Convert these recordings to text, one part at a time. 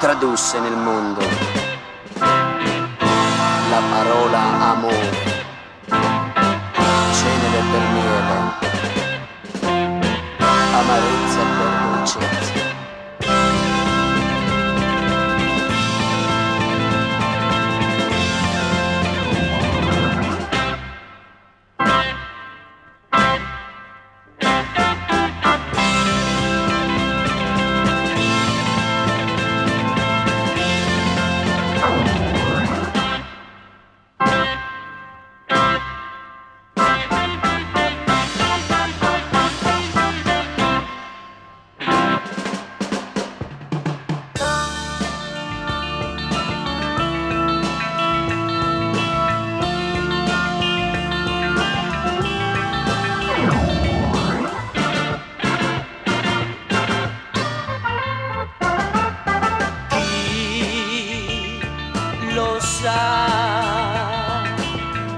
Tradusse nel mondo la parola amore, cenere per miele, amarezza per dolcezza.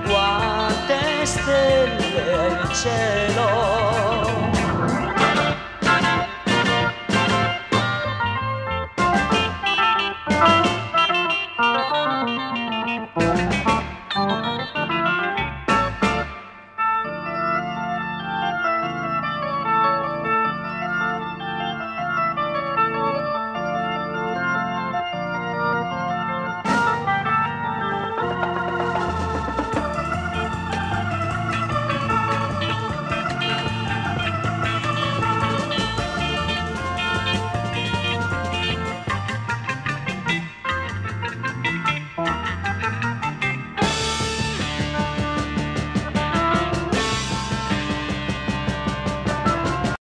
Quante stelle al cielo